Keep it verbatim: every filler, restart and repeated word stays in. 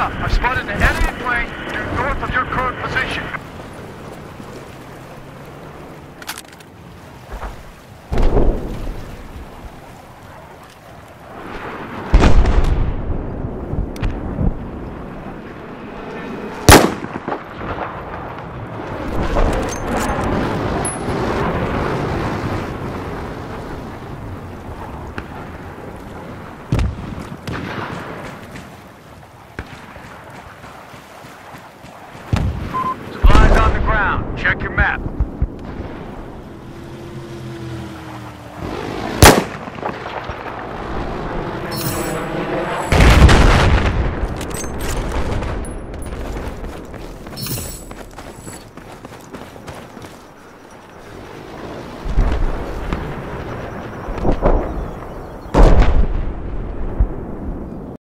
up. I've spotted an enemy plane due north of your current position.